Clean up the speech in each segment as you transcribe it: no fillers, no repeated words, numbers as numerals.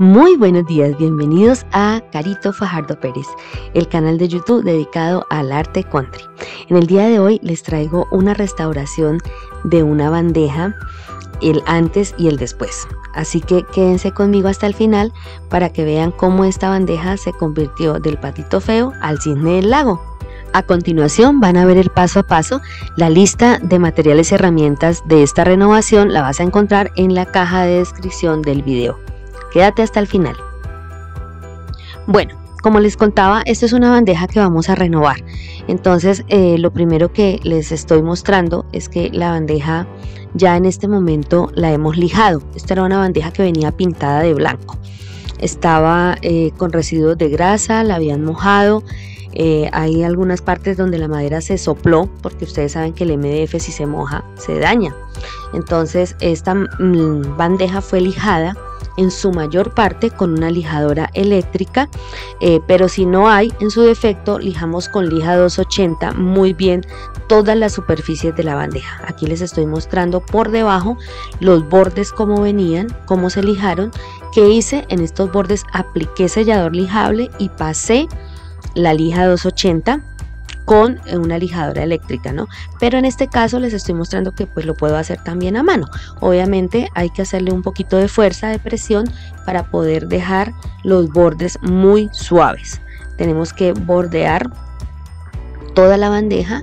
Muy buenos días, bienvenidos a Carito Fajardo Pérez, el canal de YouTube dedicado al arte country. En el día de hoy les traigo una restauración de una bandeja, el antes y el después. Así que quédense conmigo hasta el final para que vean cómo esta bandeja se convirtió del patito feo al cisne del lago. A continuación van a ver el paso a paso. La lista de materiales y herramientas de esta renovación la vas a encontrar en la caja de descripción del video. Quédate hasta el final. Bueno, como les contaba, esto es una bandeja que vamos a renovar. Entonces, lo primero que les estoy mostrando es que la bandeja ya en este momento la hemos lijado. Esta era una bandeja que venía pintada de blanco. Estaba con residuos de grasa, la habían mojado. Hay algunas partes donde la madera se sopló, porque ustedes saben que el MDF, si se moja, se daña. Entonces, esta bandeja fue lijada en su mayor parte con una lijadora eléctrica, pero si no hay, en su defecto lijamos con lija 280 muy bien todas las superficies de la bandeja. Aquí les estoy mostrando por debajo los bordes como venían, cómo se lijaron. ¿Qué hice? En estos bordes apliqué sellador lijable y pasé la lija 280 con una lijadora eléctrica, ¿no? Pero en este caso les estoy mostrando que pues lo puedo hacer también a mano. Obviamente hay que hacerle un poquito de fuerza, de presión, para poder dejar los bordes muy suaves. Tenemos que bordear toda la bandeja,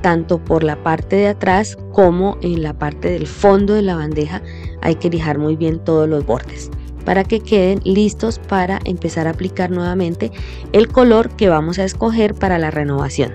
tanto por la parte de atrás como en la parte del fondo de la bandeja. Hay que lijar muy bien todos los bordes para que queden listos para empezar a aplicar nuevamente el color que vamos a escoger para la renovación.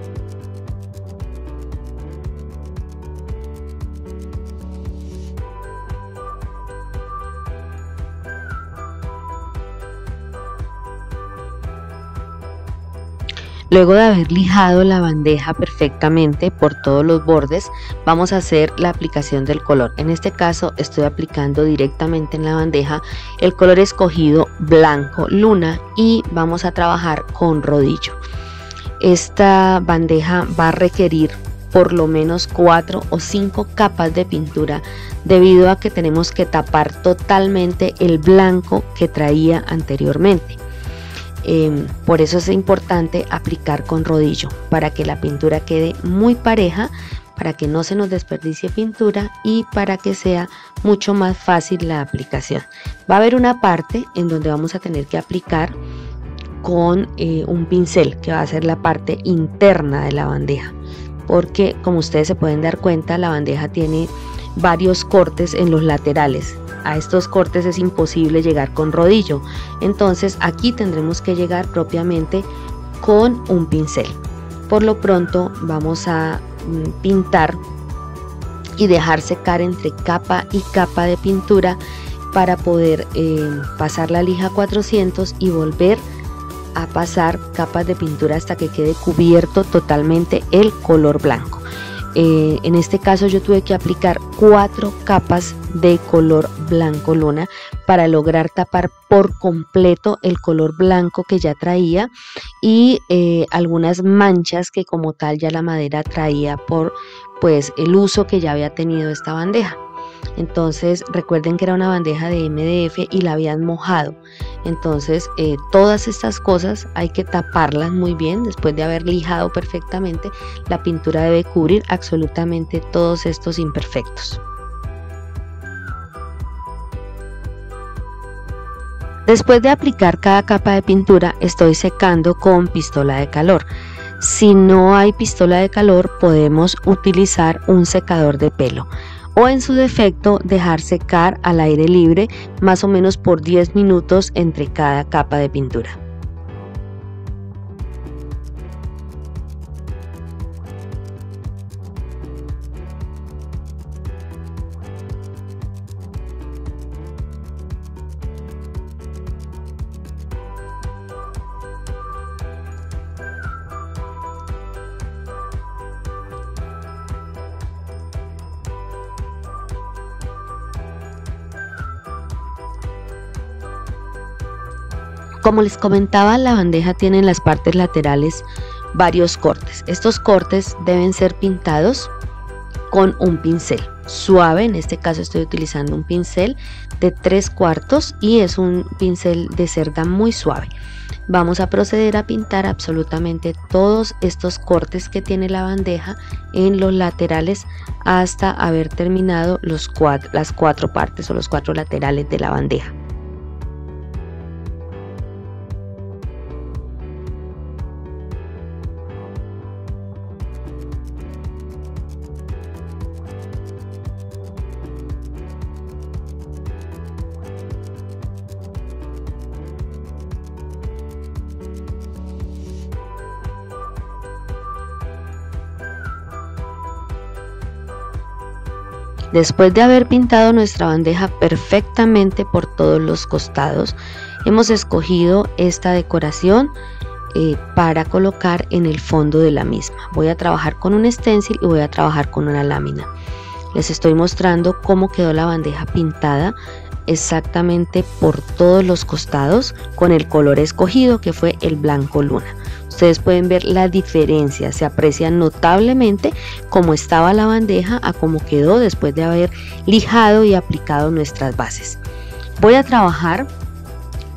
Luego de haber lijado la bandeja perfectamente por todos los bordes, vamos a hacer la aplicación del color. En este caso estoy aplicando directamente en la bandeja el color escogido, blanco luna, y vamos a trabajar con rodillo. Esta bandeja va a requerir por lo menos 4 o 5 capas de pintura, debido a que tenemos que tapar totalmente el blanco que traía anteriormente. Por eso es importante aplicar con rodillo, para que la pintura quede muy pareja, para que no se nos desperdicie pintura y para que sea mucho más fácil la aplicación. Va a haber una parte en donde vamos a tener que aplicar con un pincel, que va a ser la parte interna de la bandeja, porque como ustedes se pueden dar cuenta, la bandeja tiene varios cortes en los laterales. A estos cortes es imposible llegar con rodillo, entonces aquí tendremos que llegar propiamente con un pincel. Por lo pronto vamos a pintar y dejar secar entre capa y capa de pintura para poder pasar la lija 400 y volver a pasar capas de pintura hasta que quede cubierto totalmente el color blanco. En este caso yo tuve que aplicar 4 capas de color blanco luna para lograr tapar por completo el color blanco que ya traía y algunas manchas que como tal ya la madera traía por pues el uso que ya había tenido esta bandeja. Entonces recuerden que era una bandeja de MDF y la habían mojado. Entonces todas estas cosas hay que taparlas muy bien. Después de haber lijado perfectamente, la pintura debe cubrir absolutamente todos estos imperfectos. Después de aplicar cada capa de pintura, estoy secando con pistola de calor. Si no hay pistola de calor, podemos utilizar un secador de pelo, o en su defecto dejar secar al aire libre más o menos por 10 minutos entre cada capa de pintura. Como les comentaba, la bandeja tiene en las partes laterales varios cortes. Estos cortes deben ser pintados con un pincel. suave. En este caso estoy utilizando un pincel de 3/4 y es un pincel de cerda muy suave. Vamos a proceder a pintar absolutamente todos estos cortes que tiene la bandeja en los laterales hasta haber terminado las cuatro partes o los 4 laterales de la bandeja. Después de haber pintado nuestra bandeja perfectamente por todos los costados, hemos escogido esta decoración para colocar en el fondo de la misma. Voy a trabajar con un stencil y voy a trabajar con una lámina. Les estoy mostrando cómo quedó la bandeja pintada exactamente por todos los costados con el color escogido, que fue el blanco luna. Ustedes pueden ver la diferencia, se aprecia notablemente cómo estaba la bandeja a cómo quedó después de haber lijado y aplicado nuestras bases. Voy a trabajar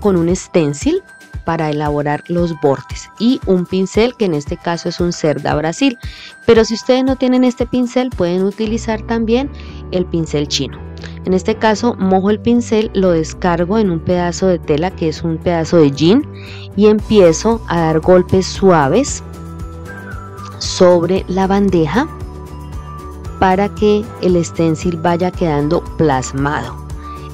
con un stencil para elaborar los bordes y un pincel que en este caso es un Cerda Brasil, pero si ustedes no tienen este pincel pueden utilizar también el pincel chino. En este caso mojo el pincel, lo descargo en un pedazo de tela que es un pedazo de jean y empiezo a dar golpes suaves sobre la bandeja para que el stencil vaya quedando plasmado.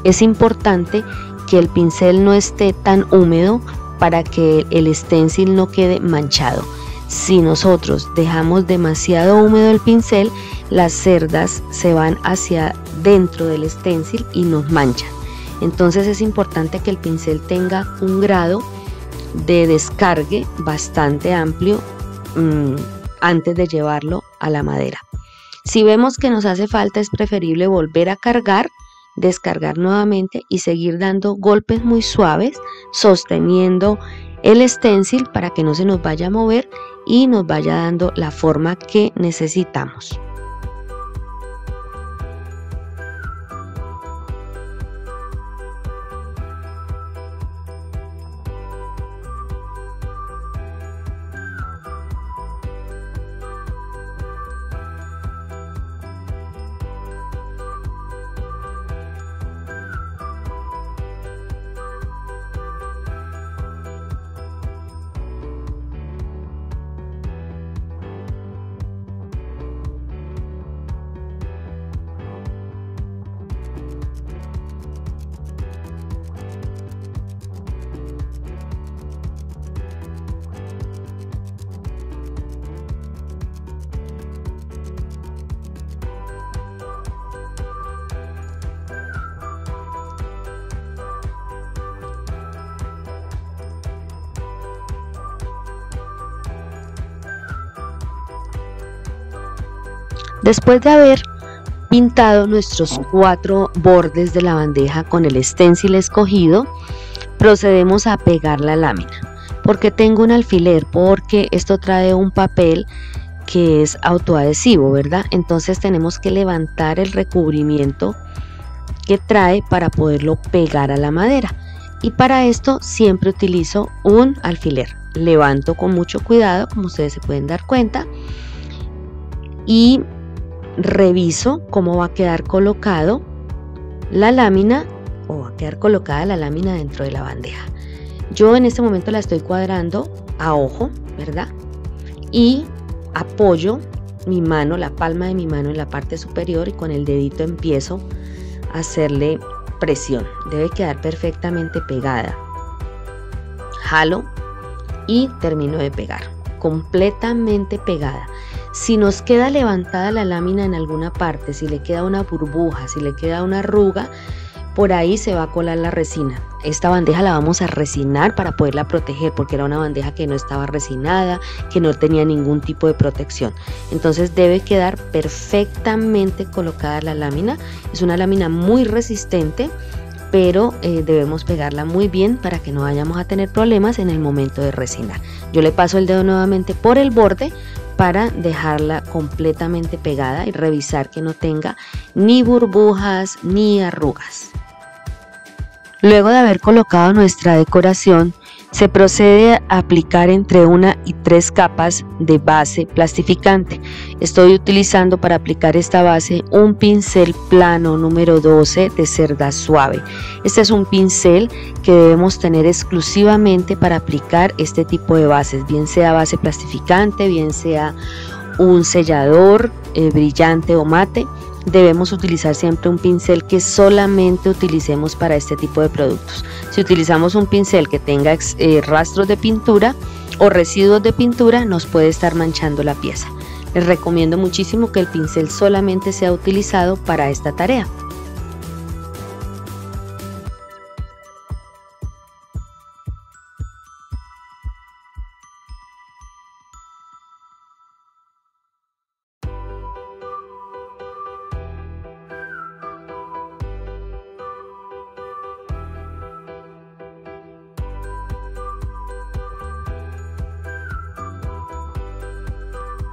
Es importante que el pincel no esté tan húmedo para que el stencil no quede manchado. Si nosotros dejamos demasiado húmedo el pincel, las cerdas se van hacia dentro del stencil y nos manchan. Entonces es importante que el pincel tenga un grado de descargue bastante amplio antes de llevarlo a la madera. Si vemos que nos hace falta, es preferible volver a cargar, descargar nuevamente y seguir dando golpes muy suaves, sosteniendo el stencil para que no se nos vaya a mover y nos vaya dando la forma que necesitamos. Después de haber pintado nuestros 4 bordes de la bandeja con el stencil escogido, procedemos a pegar la lámina. ¿Por qué tengo un alfiler? Porque esto trae un papel que es autoadhesivo, ¿verdad? Entonces tenemos que levantar el recubrimiento que trae para poderlo pegar a la madera. Y para esto siempre utilizo un alfiler. Levanto con mucho cuidado, como ustedes se pueden dar cuenta, y reviso cómo va a quedar colocado la lámina o va a quedar colocada la lámina dentro de la bandeja. Yo en este momento la estoy cuadrando a ojo, ¿verdad? Y apoyo mi mano, la palma de mi mano en la parte superior y con el dedito empiezo a hacerle presión. Debe quedar perfectamente pegada. Jalo y termino de pegar, completamente pegada. Si nos queda levantada la lámina en alguna parte, si le queda una burbuja, si le queda una arruga, por ahí se va a colar la resina. Esta bandeja la vamos a resinar para poderla proteger, porque era una bandeja que no estaba resinada, que no tenía ningún tipo de protección. Entonces debe quedar perfectamente colocada la lámina. Es una lámina muy resistente, pero debemos pegarla muy bien para que no vayamos a tener problemas en el momento de resinar. Yo le paso el dedo nuevamente por el borde para dejarla completamente pegada y revisar que no tenga ni burbujas ni arrugas. Luego de haber colocado nuestra decoración, se procede a aplicar entre 1 y 3 capas de base plastificante. Estoy utilizando para aplicar esta base un pincel plano número 12 de cerda suave. Este es un pincel que debemos tener exclusivamente para aplicar este tipo de bases, bien sea base plastificante, bien sea un sellador brillante o mate. Debemos utilizar siempre un pincel que solamente utilicemos para este tipo de productos. Si utilizamos un pincel que tenga rastros de pintura o residuos de pintura, nos puede estar manchando la pieza. Les recomiendo muchísimo que el pincel solamente sea utilizado para esta tarea.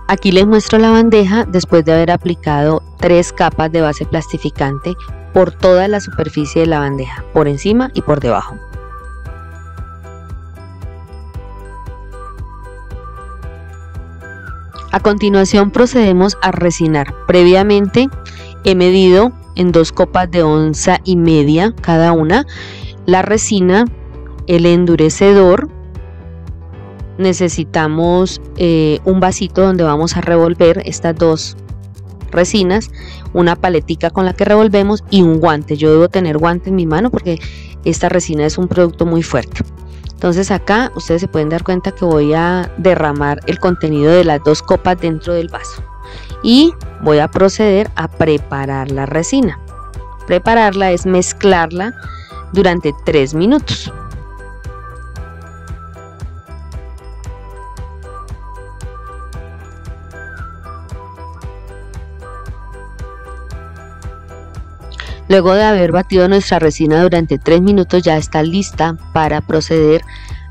Aquí les muestro la bandeja después de haber aplicado 3 capas de base plastificante por toda la superficie de la bandeja, por encima y por debajo. A continuación procedemos a resinar. Previamente he medido en 2 copas de 1,5 onzas cada una la resina, el endurecedor. Necesitamos un vasito donde vamos a revolver estas 2 resinas, una paletica con la que revolvemos y un guante. Yo debo tener guante en mi mano porque esta resina es un producto muy fuerte. Entonces acá ustedes se pueden dar cuenta que voy a derramar el contenido de las 2 copas dentro del vaso y voy a proceder a preparar la resina. Prepararla es mezclarla durante 3 minutos. Luego de haber batido nuestra resina durante 3 minutos, ya está lista para proceder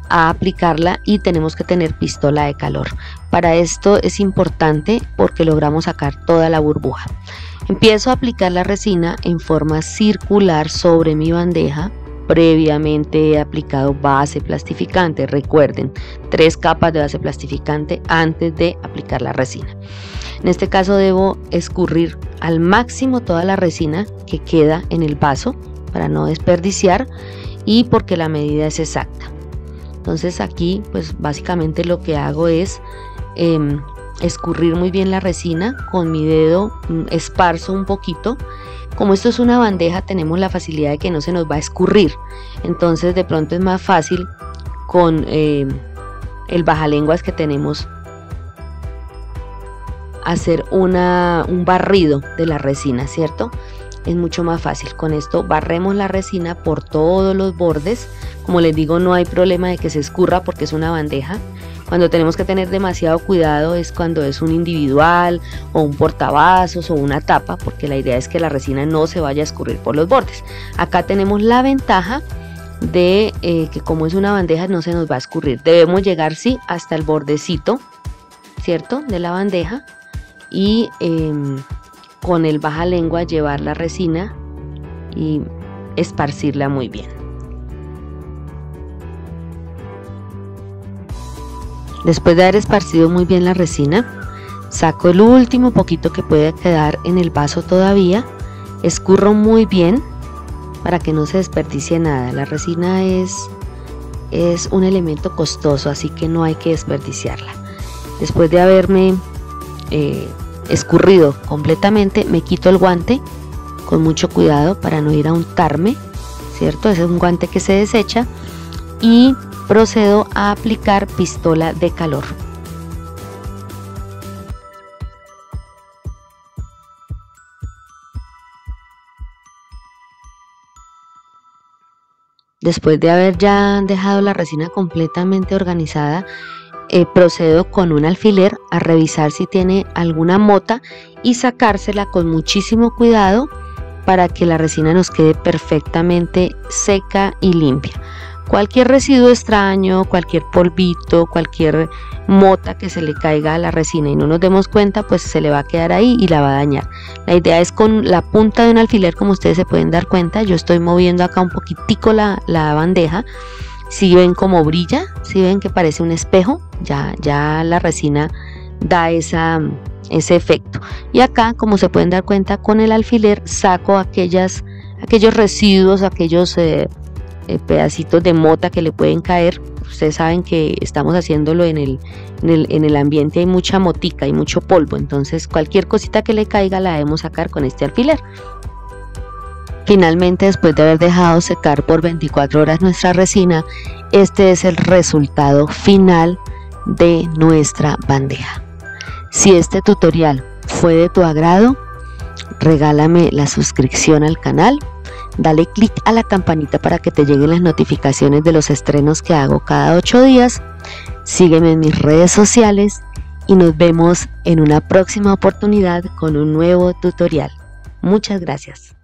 a aplicarla y tenemos que tener pistola de calor. Para esto es importante porque logramos sacar toda la burbuja. Empiezo a aplicar la resina en forma circular sobre mi bandeja. Previamente he aplicado base plastificante. Recuerden, 3 capas de base plastificante antes de aplicar la resina. En este caso debo escurrir al máximo toda la resina que queda en el vaso para no desperdiciar y porque la medida es exacta. Entonces aquí pues básicamente lo que hago es escurrir muy bien la resina con mi dedo, esparzo un poquito. Como esto es una bandeja, tenemos la facilidad de que no se nos va a escurrir, entonces de pronto es más fácil con el bajalenguas que tenemos hacer un barrido de la resina, ¿cierto? Es mucho más fácil. Con esto barremos la resina por todos los bordes. Como les digo, no hay problema de que se escurra porque es una bandeja. Cuando tenemos que tener demasiado cuidado es cuando es un individual o un portavasos o una tapa, porque la idea es que la resina no se vaya a escurrir por los bordes. Acá tenemos la ventaja de que como es una bandeja no se nos va a escurrir. Debemos llegar sí hasta el bordecito, ¿cierto?, de la bandeja y con el bajalengua llevar la resina y esparcirla muy bien. Después de haber esparcido muy bien la resina, saco el último poquito que pueda quedar en el vaso todavía, escurro muy bien para que no se desperdicie nada. La resina es un elemento costoso, así que no hay que desperdiciarla. Después de haberme escurrido completamente, me quito el guante con mucho cuidado para no ir a untarme, ¿cierto? Ese es un guante que se desecha y procedo a aplicar pistola de calor. Después de haber ya dejado la resina completamente organizada, procedo con un alfiler a revisar si tiene alguna mota y sacársela con muchísimo cuidado para que la resina nos quede perfectamente seca y limpia. Cualquier residuo extraño, cualquier polvito, cualquier mota que se le caiga a la resina y no nos demos cuenta, pues se le va a quedar ahí y la va a dañar. La idea es con la punta de un alfiler, como ustedes se pueden dar cuenta, yo estoy moviendo acá un poquitico la bandeja. Si ven como brilla, si ven que parece un espejo, ya la resina da ese efecto. Y acá, como se pueden dar cuenta, con el alfiler saco aquellos residuos, aquellos pedacitos de mota que le pueden caer. Ustedes saben que estamos haciéndolo en el ambiente, hay mucha motica, hay mucho polvo, entonces cualquier cosita que le caiga la debemos sacar con este alfiler. Finalmente, después de haber dejado secar por 24 horas nuestra resina, este es el resultado final de nuestra bandeja. Si este tutorial fue de tu agrado, regálame la suscripción al canal, dale click a la campanita para que te lleguen las notificaciones de los estrenos que hago cada 8 días, sígueme en mis redes sociales y nos vemos en una próxima oportunidad con un nuevo tutorial. Muchas gracias.